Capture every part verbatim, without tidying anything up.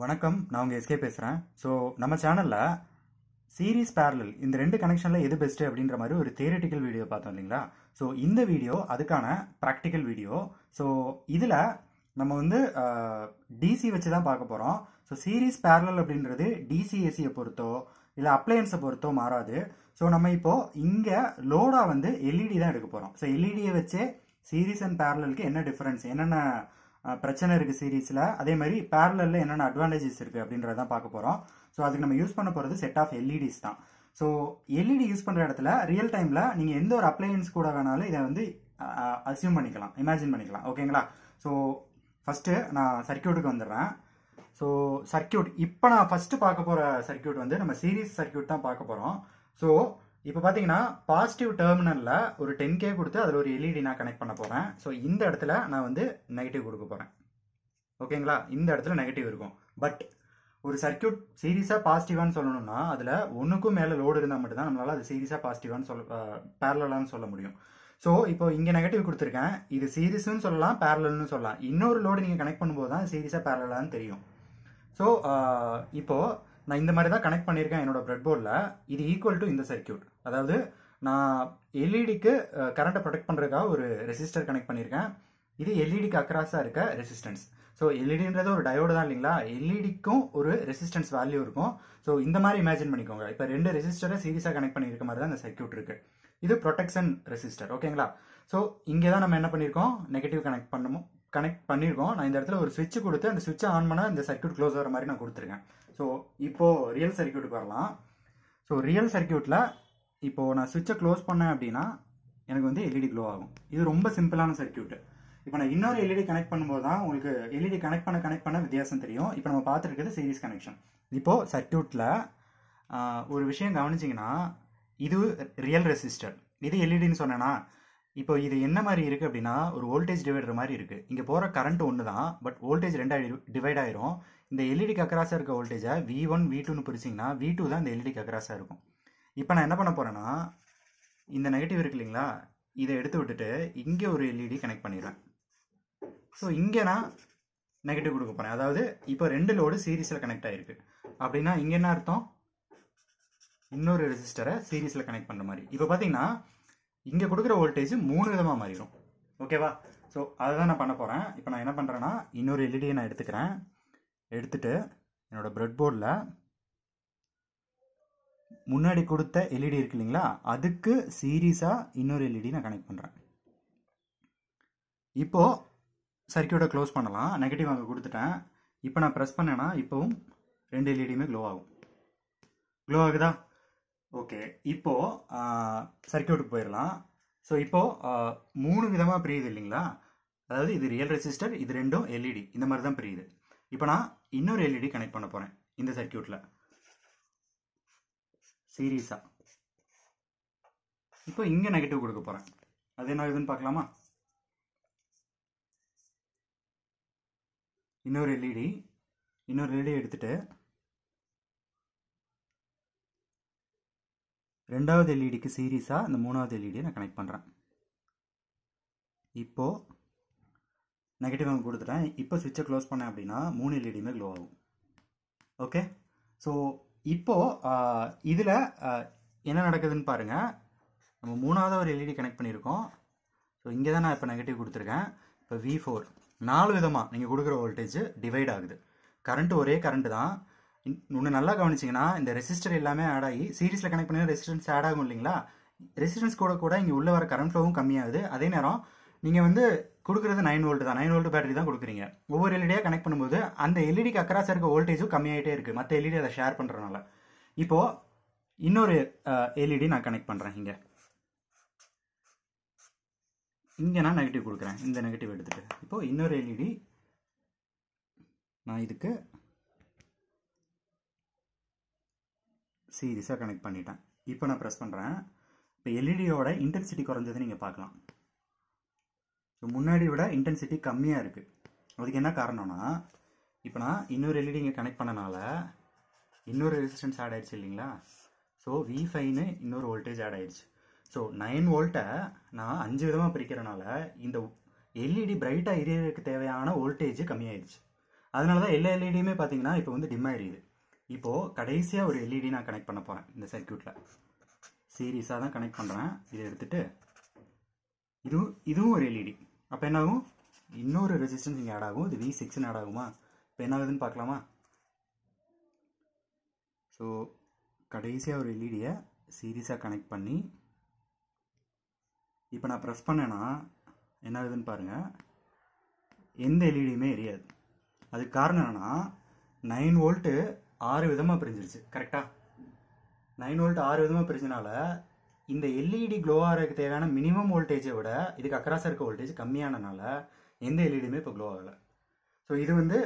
வணக்கம், நான் உங்கள் எஸ்கே பேசுகிறேன். ஸோ நம்ம சேனலில் சீரீஸ் பேரலல் இந்த ரெண்டு கனெக்ஷனில் எது பெஸ்ட்டு அப்படின்ற மாதிரி ஒரு தியரிட்டிக்கல் வீடியோ பார்த்தோம் இல்லைங்களா. ஸோ இந்த வீடியோ அதுக்கான ப்ராக்டிக்கல் வீடியோ. ஸோ இதில் நம்ம வந்து டிசி வச்சு தான் பார்க்க போகிறோம். ஸோ சீரீஸ் பேரலல் அப்படின்றது டிசிஏசியை பொறுத்தோ இல்லை அப்ளையன்ஸை பொறுத்தோ மாறாது. ஸோ நம்ம இப்போது இங்கே லோடாக வந்து எல்இடி தான் எடுக்க போகிறோம். ஸோ எல்இடியை வச்சே சீரீஸ் அண்ட் பேரலலுக்கு என்ன டிஃப்ரென்ஸ், என்னென்ன பிரச்சனை இருக்குது சீரீஸில், அதே மாதிரி பேரலலில் என்னென்ன அட்வான்டேஜஸ் இருக்குது அப்படின்றதான் பார்க்க போகிறோம். ஸோ அதுக்கு நம்ம யூஸ் பண்ண போகிறது செட் ஆஃப் எல்இடிஸ் தான். ஸோ எல்இடி யூஸ் பண்ணுற இடத்துல ரியல் டைமில் நீங்கள் எந்த ஒரு அப்ளையன்ஸ் கூட வேணாலும் இதை வந்து அசியூம் பண்ணிக்கலாம், இமேஜின் பண்ணிக்கலாம், ஓகேங்களா. ஸோ ஃபஸ்ட்டு நான் சர்க்கியூட்டுக்கு வந்துடுறேன். ஸோ சர்க்கியூட் இப்போ நான் ஃபஸ்ட்டு பார்க்க போகிற சர்க்கியூட் வந்து நம்ம சீரீஸ் சர்க்கியூட் தான் பார்க்க போகிறோம். ஸோ இப்போ பார்த்தீங்கன்னா பாசிட்டிவ் டெர்மினலில் ஒரு டென் கே கொடுத்து அதில் ஒரு எல்இடி நான் கனெக்ட் பண்ண போகிறேன். ஸோ இந்த இடத்துல நான் வந்து நெகட்டிவ் கொடுக்க போகிறேன், ஓகேங்களா. இந்த இடத்துல நெகட்டிவ் இருக்கும். பட் ஒரு சர்க்கியூட் சீரியஸாக பாசிட்டிவானு சொல்லணும்னா அதில் ஒன்றுக்கும் மேலே லோடு இருந்தால் மட்டும்தான் நம்மளால் அது சீரியஸாக பாசிட்டிவானு சொல்ல பேரலான்னு சொல்ல முடியும். ஸோ இப்போ இங்கே நெகட்டிவ் கொடுத்துருக்கேன், இது சீரியஸ்ன்னு சொல்லலாம், பேரலல்னு சொல்லலாம். இன்னொரு லோடு நீங்கள் கனெக்ட் பண்ணும்போது தான் சீரியஸாக பேரலான்னு தெரியும். ஸோ இப்போது நான் இந்த மாதிரி தான் கனெக்ட் பண்ணியிருக்கேன் என்னோடய ப்ரெட் போர்டில். இது ஈக்குவல் டு இந்த சர்க்கியூட், அதாவது நான் எல்இடிக்கு கரண்ட்டை ப்ரொடெக்ட் பண்ணுறதுக்காக ஒரு ரெசிஸ்டர் கனெக்ட் பண்ணியிருக்கேன். இது எல்இடிக்கு அக்ராஸாக இருக்க ரெசிஸ்டன்ஸ். ஸோ எல்இடின்றது ஒரு டயோடு தான் இல்லைங்களா, எல்இடிக்கும் ஒரு ரெசிஸ்டன்ஸ் வேல்யூ இருக்கும். ஸோ இந்த மாதிரி இமேஜின் பண்ணிக்கோங்க. இப்போ ரெண்டு ரெசிஸ்டரை சீரிஸாக கனெக்ட் பண்ணியிருக்க மாதிரி தான் இந்த சர்க்கியூட் இருக்குது. இது ப்ரொடெக்ஷன் ரெசிஸ்டர், ஓகேங்களா. ஸோ இங்கே தான் நம்ம என்ன பண்ணியிருக்கோம், நெகட்டிவ் கனெக்ட் பண்ணணும் கனெக்ட் பண்ணியிருக்கோம். நான் இந்த இடத்துல ஒரு சுவிட்ச் கொடுத்து அந்த சுவிட்சை ஆன் பண்ணால் இந்த சர்க்கியூட் க்ளோஸ் ஆகிற மாதிரி நான் கொடுத்துருக்கேன். ஸோ இப்போது ரியல் சர்க்கியூட்டுக்கு வரலாம். ஸோ ரியல் சர்க்கியூட்டில் இப்போது நான் சுவிட்சை க்ளோஸ் பண்ணேன் அப்படின்னா எனக்கு வந்து எல்இடி க்ளோ ஆகும். இது ரொம்ப சிம்பிளான சர்க்கியூட்டு. இப்போ நான் இன்னொரு எல்இடி கனெக்ட் பண்ணும்போது தான் உங்களுக்கு எல்இடி கனெக்ட் பண்ண கனெக்ட் பண்ண வித்தியாசம் தெரியும். இப்போ நம்ம பார்த்துருக்குது சீரிஸ் கனெக்ஷன். இப்போது சர்க்கியூட்டில் ஒரு விஷயம் கவனிச்சிங்கன்னா, இது ரியல் ரெசிஸ்டர், இது எல்இடின்னு சொன்னேன்னா, இப்போ இது என்ன மாதிரி இருக்குது அப்படின்னா ஒரு வோல்டேஜ் டிவைடர் மாதிரி இருக்குது. இங்கே போகிற கரண்ட் ஒன்று தான், பட் வோல்டேஜ் ரெண்டாக டிவைட் ஆகிரும். இந்த எல்இடிக்கு அக்ராஸாக இருக்க வோல்டேஜை வி ஒன் வி டூன்னு பிரிச்சிங்கன்னா வி டூ தான் இந்த எல்இடிக்கு அக்ராஸாக இருக்கும். இப்போ நான் என்ன பண்ண போகிறேன்னா, இந்த நெகட்டிவ் இருக்கு இல்லைங்களா, இதை எடுத்து விட்டுட்டு இங்கே ஒரு எல்இடி கனெக்ட் பண்ணிடுறேன். ஸோ இங்கே நான் நெகட்டிவ் கொடுக்க போகிறேன். அதாவது இப்போ ரெண்டு லோடு சீரீஸில் கனெக்ட் ஆகிருக்கு அப்படின்னா இங்கே என்ன அர்த்தம், இன்னொரு ரெசிஸ்டரை சீரீஸில் கனெக்ட் பண்ணுற மாதிரி. இப்போ பார்த்தீங்கன்னா இங்கே கொடுக்குற வோல்டேஜ் மூணு விதமாக மாறிடும், ஓகேவா. ஸோ அதை தான் நான் பண்ண போகிறேன். இப்போ நான் என்ன பண்ணுறேன்னா இன்னொரு எல்இடியை நான் எடுத்துக்கிறேன். எடுத்துகிட்டு என்னோடய ப்ரெட் போர்டில் முன்னாடி கொடுத்த எல்இடி இருக்கு இல்லைங்களா, அதுக்கு சீரீஸாக இன்னொரு எல்இடி நான் கனெக்ட் பண்ணுறேன். இப்போது சர்க்கியூட்டை க்ளோஸ் பண்ணலாம். நெகட்டிவ் அங்கே கொடுத்துட்டேன். இப்போ நான் ப்ரெஸ் பண்ணேன்னா இப்போவும் ரெண்டு எல்இடியுமே க்ளோ ஆகும். க்ளோ ஆகுதா? ஓகே, இப்போது சர்க்கியூட்டுக்கு போயிடலாம். ஸோ இப்போது மூணு விதமாக பிரியுது இல்லைங்களா, அதாவது இது ரியல் ரெசிஸ்டர், இது ரெண்டும் எல்இடி, இந்த மாதிரி தான் பிரியுது. இப்போ நான் இன்னொரு எல்இடி கனெக்ட் பண்ண போகிறேன் இந்த சர்க்கியூட்டில் சீரீஸாக. இப்போ இங்கே நெகட்டிவ் கொடுக்க போகிறேன். அது என்ன இதுன்னு பார்க்கலாமா. இன்னொரு எல்இடி இன்னொரு எல்இடி எடுத்துகிட்டு ரெண்டாவது எல்இடிக்கு சீரீஸாக இந்த மூணாவது எல்இடியை நான் கனெக்ட் பண்ணுறேன். இப்போது நெகட்டிவ் அங்கே கொடுத்துட்டேன். இப்போ சுவிட்சை க்ளோஸ் பண்ணேன் அப்படின்னா மூணு எல்இடியுமே க்ளோ ஆகும், ஓகே. ஸோ இப்போது இதில் என்ன நடக்குதுன்னு பாருங்கள். நம்ம மூணாவது ஒரு எல்இடி கனெக்ட் பண்ணியிருக்கோம். ஸோ இங்கே தான் நான் இப்போ நெகட்டிவ் கொடுத்துருக்கேன். இப்போ வி ஃபோர் நாலு விதமாக நீங்கள் கொடுக்குற வோல்டேஜ் டிவைட் ஆகுது. கரண்ட்டு ஒரே கரண்ட்டு தான். இன்னும் நல்லா கவனிச்சிங்கன்னா இந்த ரெசிஸ்டர் எல்லாமே ஆட் ஆகி சீரீஸில் கனெக்ட் பண்ணி ரெசிஸ்டன்ஸ் ஆட் ஆகும் இல்லைங்களா. ரெசிஸ்டன்ஸ் கூட கூட இங்கே உள்ளே வர கரண்ட் ஃப்ளோவும் கம்மியாகுது. அதே நேரம் நீங்கள் வந்து கொடுக்குறது நைன் வோல்ட் தான், நைன் வோல்ட் பேட்டரி தான் கொடுக்குறீங்க. ஒவ்வொரு எல்இடியாக கனெக்ட் பண்ணும்போது அந்த எல்இடிக்கு அக்ராஸ் இருக்க வோல்டேஜும் கம்மியாகிட்டே இருக்குது, மற்ற எல்இடி அதை ஷேர் பண்ணுறதுனால. இப்போது இன்னொரு எல்இடி நான் கனெக்ட் பண்ணுறேன். இங்கே இங்கே நான் நெகட்டிவ் கொடுக்குறேன். இந்த நெகட்டிவ் எடுத்துகிட்டு இப்போது இன்னொரு எல்இடி நான் இதுக்கு சீரியஸாக கனெக்ட் பண்ணிட்டேன். இப்போ நான் ப்ரெஸ் பண்ணுறேன். இப்போ எல்இடியோட இன்டென்சிட்டி குறைஞ்சது நீங்கள் பார்க்கலாம். ஸோ முன்னாடி விட இன்டென்சிட்டி கம்மியாக இருக்குது. அதுக்கு என்ன காரணம்னா, இப்போ நான் இன்னொரு எல்இடி இங்கே கனெக்ட் பண்ணனால இன்னொரு ரெசிஸ்டன்ஸ் ஆட் ஆகிடுச்சு இல்லைங்களா. ஸோ வி ஃபைவ்னு இன்னொரு வோல்டேஜ் ஆட் ஆகிடுச்சு. ஸோ நைன் வோல்ட்டை நான் அஞ்சு விதமாக பிரிக்கிறனால இந்த எல்இடி பிரைட்டாக எரியறதுக்கு தேவையான வோல்டேஜ் கம்மியாயிடுச்சு. அதனால தான் எல்லா எல்இடியுமே பார்த்தீங்கன்னா இப்போ வந்து டிம் ஆகிடுது. இப்போது கடைசியாக ஒரு எல்இடி நான் கனெக்ட் பண்ண போகிறேன். இந்த சர்க்யூட்டில் சீரீஸாக தான் கனெக்ட் பண்ணுறேன். இதை எடுத்துகிட்டு இது இதுவும் ஒரு எல்இடி. அப்போ என்னாகும், இன்னொரு ரெசிஸ்டன்ஸ் இங்கே ஆட் ஆகும். இது வி சிக்ஸ்ன்னு ஆட் ஆகுமா? இப்போ என்ன ஆகுதுன்னு பார்க்கலாமா? ஸோ கடைசியாக ஒரு எல்இடியை சீரீஸாக கனெக்ட் பண்ணி இப்போ நான் ப்ரெஸ் பண்ணேன்னா என்ன ஆகுதுன்னு பாருங்கள், எந்த எல்இடியுமே எரியாது. அதுக்கு காரணம் என்னென்னா நைன் வோல்ட்டு ஆறு விதமாக பிரிஞ்சிருச்சு. கரெக்டாக நைன் வோல்ட் ஆறு விதமாக பிரிஞ்சனால இந்த எல்இடி க்ளோ ஆகிறதுக்கு தேவையான மினிமம் வோல்டேஜை விட இதுக்கு அக்கராசாக இருக்க வோல்டேஜ் கம்மியானனால எந்த எல்இடியுமே இப்போ க்ளோ ஆகலை. ஸோ இது வந்து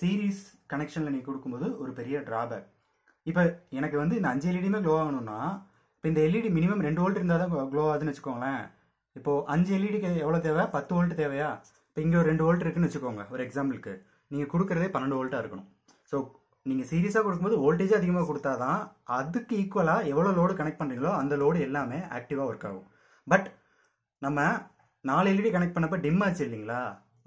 சீரீஸ் கனெக்ஷனில் நீ கொடுக்கும்போது ஒரு பெரிய ட்ராபேக். இப்போ எனக்கு வந்து இந்த அஞ்சு எல்இடியுமே க்ளோ ஆகணும்னா இப்போ இந்த எல்இடி மினிமம் ரெண்டு வோல்ட் இருந்தால் தான் க்ளோ ஆகுதுன்னு வச்சுக்கோங்களேன். இப்போது அஞ்சு எல்இடிக்கு எவ்வளோ தேவை? பத்து வோல்ட் தேவையா? இப்போ இங்கே ஒரு ரெண்டு வோல்ட் இருக்குன்னு வச்சுக்கோங்க. ஒரு எக்ஸாம்பிளுக்கு நீங்கள் கொடுக்குறதே பன்னெண்டு வோல்ட்டாக இருக்கணும். ஸோ நீங்கள் சீரியஸாக கொடுக்கும்போது வோல்டேஜ் அதிகமாக கொடுத்தா தான் அதுக்கு ஈக்குவலாக எவ்வளோ லோடு கனெக்ட் பண்ணுறீங்களோ அந்த லோடு எல்லாமே ஆக்டிவாக ஒர்க் ஆகும். பட் நம்ம நாலு எல்இடி கனெக்ட் பண்ணப்போ டிம் ஆச்சு இல்லைங்களா,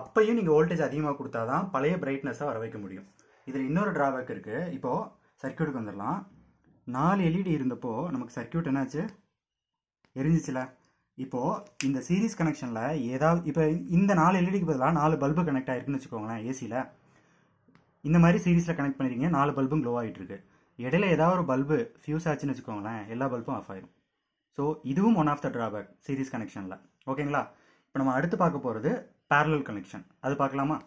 அப்பையும் நீங்கள் வோல்டேஜ் அதிகமாக கொடுத்தா தான் பழைய பிரைட்னஸாக வர வைக்க முடியும். இதில் இன்னொரு ட்ராபேக் இருக்குது. இப்போது சர்க்யூட்டுக்கு வந்துடலாம். நாலு எல்இடி இருந்தப்போ நமக்கு சர்க்யூட் என்னாச்சு, எரிஞ்சிச்சுல. இப்போது இந்த சீரீஸ் கனெக்ஷனில் ஏதாவது இப்போ இந்த நாலு எல்இடிக்கு பதிலாக நாலு பல்பு கனெக்ட் ஆகிருக்குன்னு வச்சுக்கோங்களேன். ஏசியில் இந்த மாதிரி சீரீஸில் கனெக்ட் பண்ணிருக்கீங்க, நாலு பல்பும் க்ளோ ஆகிட்டு இருக்கு. இடையில ஏதாவது ஒரு பல்பு ஃபியூஸ் ஆச்சுன்னு வச்சுக்கோங்களேன், எல்லா பல்பும் ஆஃப் ஆயிடும். ஸோ இதுவும் one of the drawback series கனெக்ஷனில். ஓகேங்களா, இப்போ நம்ம அடுத்து பார்க்க போகிறது பேரலல் கனெக்ஷன். அது பார்க்கலாமா?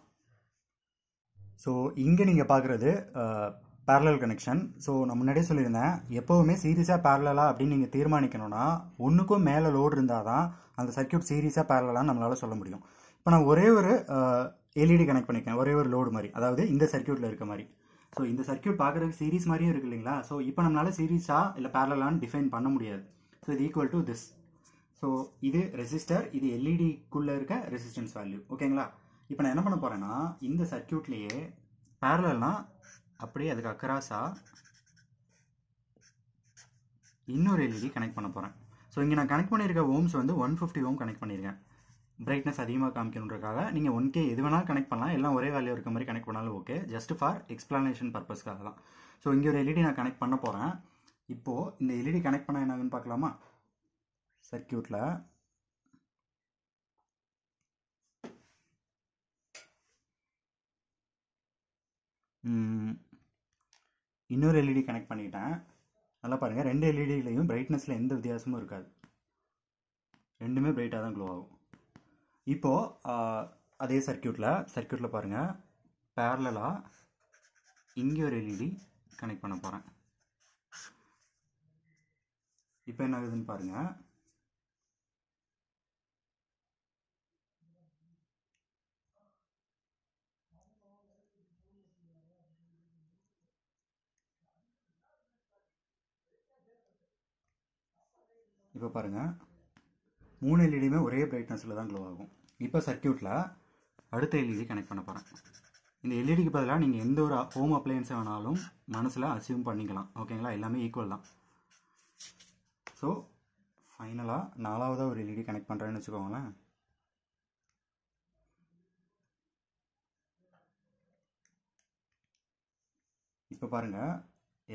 ஸோ இங்கே நீங்கள் பார்க்குறது பேரலல் கனெக்ஷன். ஸோ நான் முன்னாடியே சொல்லியிருந்தேன், எப்போவுமே சீரீஸாக பேரலலாக அப்படின்னு நீங்கள் தீர்மானிக்கணும்னா ஒன்றுக்கும் மேலே லோடு இருந்தால் தான் அந்த சர்க்யூட் சீரீஸாக பேரலலாக நம்மளால் சொல்ல முடியும். இப்போ நான் ஒரே ஒரு எல்இடி கனெக்ட் பண்ணியிருக்கேன், ஒரே ஒரு லோடு மாதிரி, அதாவது இந்த சர்க்யூட்டில் இருக்க மாதிரி. ஸோ இந்த சர்க்யூட் பார்க்குறதுக்கு சீரீஸ் மாதிரியும் இருக்குது இல்லைங்களா. ஸோ இப்போ நம்மளால் சீரீஸாக இல்லை பேரலலான்னு டிஃபைன் பண்ண முடியாது. ஸோ இது ஈக்குவல் டு திஸ். ஸோ இது ரெசிஸ்டர், இது எல்இடிக்குள்ளே இருக்க ரெசிஸ்டன்ஸ் வேல்யூ. ஓகேங்களா, இப்போ நான் என்ன பண்ண போகிறேன்னா இந்த சர்க்யூட்லேயே பேரலல்னால் அப்படியே அதுக்கு அக்கராசாக இன்னொரு எல்இடி கனெக்ட் பண்ண போகிறேன். ஸோ இங்கே நான் கனெக்ட் பண்ணியிருக்க ஓம்ஸ் வந்து ஒன் ஃபிஃப்டி ஓம் கனெக்ட் பண்ணியிருக்கேன். பிரைட்னஸ் அதிகமாக காமிக்கணுன்றக்காக நீங்கள் ஒன் கே எது வேணாலும் கனெக்ட் பண்ணலாம், எல்லாம் ஒரே வேல்யூ இருக்க மாதிரி கனெக்ட் பண்ணாலும் ஓகே, ஜஸ்ட் ஃபார் எக்ஸ்பிளனேஷன் பர்பஸ்க்காக தான். ஸோ இங்கே ஒரு எல்இடி நான் கனெக்ட் பண்ண போகிறேன். இப்போது இந்த எல்இடி கனெக்ட் பண்ண என்னாகுன்னு பார்க்கலாமா? சர்க்யூட்டில் இன்னொரு எல்இடி கனெக்ட் பண்ணிட்டேன். நல்லா பாருங்கள், ரெண்டு எல்இடிலையும் பிரைட்னஸில் எந்த வித்தியாசமும் இருக்காது, ரெண்டுமே பிரைட்டாக தான் க்ளோ ஆகும். இப்போது அதே சர்க்யூட்டில் சர்க்யூட்டில் பாருங்கள், பேரலலாக இங்கே ஒரு எல்இடி கனெக்ட் பண்ண போகிறேன். இப்போ என்ன ஆகுதுன்னு பாருங்கள், இப்போ பாருங்கள் மூணு எல்இடியுமே ஒரே பிரைட்னஸில் தான் க்ளோ ஆகும். இப்போ சர்க்யூட்டில் அடுத்த எல்இடி கனெக்ட் பண்ண போகிறேன். இந்த எல்இடிக்கு பதிலாக நீங்கள் எந்த ஒரு ஹோம் அப்ளையன்ஸை வேணாலும் மனசில் அசியூம் பண்ணிக்கலாம். ஓகேங்களா, எல்லாமே ஈக்குவல் தான். ஸோ ஃபைனலாக நாலாவதாக ஒரு எல்இடி கனெக்ட் பண்ணுறேன்னு வச்சுக்கோங்களேன். இப்போ பாருங்கள்,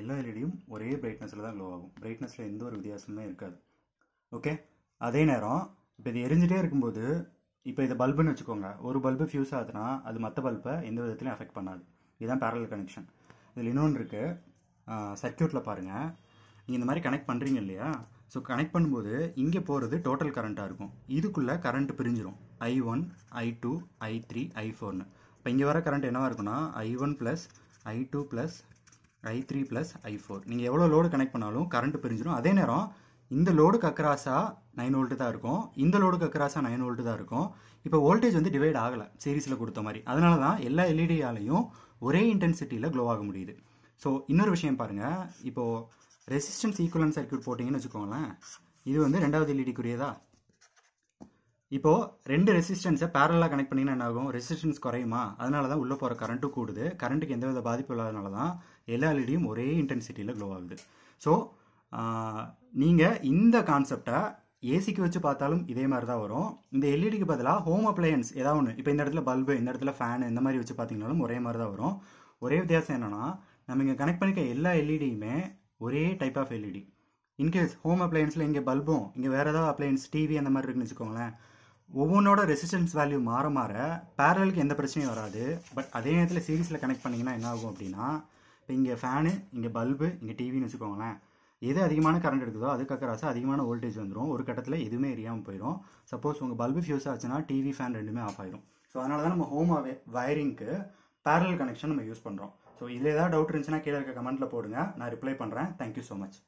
எல்லா எல்இடியும் ஒரே பிரைட்னஸில் தான் க்ளோ ஆகும், பிரைட்னஸில் எந்த ஒரு வித்தியாசமுமே இருக்காது. ஓகே, அதே நேரம் இப்போ இது எரிஞ்சிட்டே இருக்கும்போது இப்போ இதை பல்புன்னு வச்சுக்கோங்க, ஒரு பல்பு ஃபியூஸ் ஆகுதுன்னா அது மற்ற பல்பை எந்த விதத்துலையும் அஃபெக்ட் பண்ணாது. இதுதான் பேரலல் கனெக்ஷன். இதில் இன்னொன்று இருக்குது, சர்க்யூட்டில் பாருங்கள், நீங்கள் இந்த மாதிரி கனெக்ட் பண்ணுறீங்க இல்லையா. ஸோ கனெக்ட் பண்ணும்போது இங்கே போகிறது டோட்டல் கரண்ட்டாக இருக்கும், இதுக்குள்ளே கரண்ட் பிரிஞ்சிடும். I one I two I three I ஃபோர்னு இப்போ இங்கே வர கரண்ட் என்னவாக இருக்குன்னா I one plus I two plus I three plus I four. நீங்கள் எவ்வளோ லோடு கனெக்ட் பண்ணாலும் கரண்ட் பிரிஞ்சிடும். அதே நேரம் இந்த லோடுக்கு அக்கராசாக நைன் வோல்ட்டு தான் இருக்கும், இந்த லோடுக்கு அக்கராசாக நைன் வோல்ட்டு தான் இருக்கும். இப்போ வோல்டேஜ் வந்து டிவைட் ஆகலை சீரீஸில் கொடுத்த மாதிரி, அதனால தான் எல்லா எல்இடியாலையும் ஒரே இன்டென்சிட்டியில் க்ளோ ஆக முடியுது. ஸோ இன்னொரு விஷயம் பாருங்கள், இப்போது ரெசிஸ்டன்ஸ் ஈக்குவலன்ட் சர்க்யூட் போட்டிங்கன்னு வச்சுக்கோங்களேன், இது வந்து ரெண்டாவது எல்இடிக்குரியதா. இப்போது ரெண்டு ரெசிஸ்டன்ஸை பேரலாக கனெக்ட் பண்ணிங்கன்னா என்ன ஆகும், ரெசிஸ்டன்ஸ் குறையுமா? அதனால தான் உள்ளே போகிற கரண்ட்டு கூடுது, கரண்ட்டுக்கு எந்தவித பாதிப்பு இல்லாதனால தான் எல்லா எல்இடியும் ஒரே இன்டென்சிட்டியில் க்ளோ ஆகுது. ஸோ நீங்கள் இந்த கான்செப்டை ஏசிக்கு வச்சு பார்த்தாலும் இதே மாதிரி தான் வரும். இந்த எல்இடிக்கு பதிலாக ஹோம் அப்ளையன்ஸ் ஏதாவது ஒன்று, இப்போ இந்த இடத்துல பல்பு, இந்த இடத்துல ஃபேனு, இந்த மாதிரி வச்சு பார்த்தீங்கன்னாலும் ஒரே மாதிரி தான் வரும். ஒரே வித்தியாசம் என்னென்னா, நம்ம இங்கே கனெக்ட் பண்ணிக்க எல்லா எல்இடியுமே ஒரே type of LED. In case home அப்ளையன்ஸில் இங்கே பல்பும் இங்கே வேறு ஏதாவது அப்ளையன்ஸ் டிவி அந்த மாதிரி இருக்குன்னு வச்சுக்கோங்களேன். ஒவ்வொன்றோட ரெசிஸ்டன்ஸ் வேல்யூ மாற மாற பேரலுக்கு எந்த பிரச்சனையும் வராது. பட் அதே நேரத்தில் சீரிஸில் கனெக்ட் பண்ணிங்கன்னா என்ன ஆகும் அப்படின்னா, இப்போ இங்கே ஃபேனு, இங்கே பல்பு, இங்கே டிவின்னு வச்சுக்கோங்களேன். எது அதிகமான கரண்ட் எடுக்குதோ அதுக்காக ராசா அதிகமான வோல்டேஜ் வந்துடும். ஒரு கட்டத்தில் எதுவுமே எரியாமல் போயிடும். சப்போஸ் உங்கள் பல்பு ஃபியூஸ் ஆச்சுன்னா டிவி, ஃபேன் ரெண்டுமே ஆஃப் ஆயிடும். ஸோ அதனால தான் நம்ம ஹோம் வயரிங்க்கு பேரல் கனெக்ஷன் நம்ம யூஸ் பண்ணுறோம். ஸோ இதில் ஏதாவது டவுட் இருந்துச்சுன்னா கீழே இருக்க கமெண்ட்டில் போடுங்க, நான் ரிப்ளை பண்ணுறேன். Thank you so much.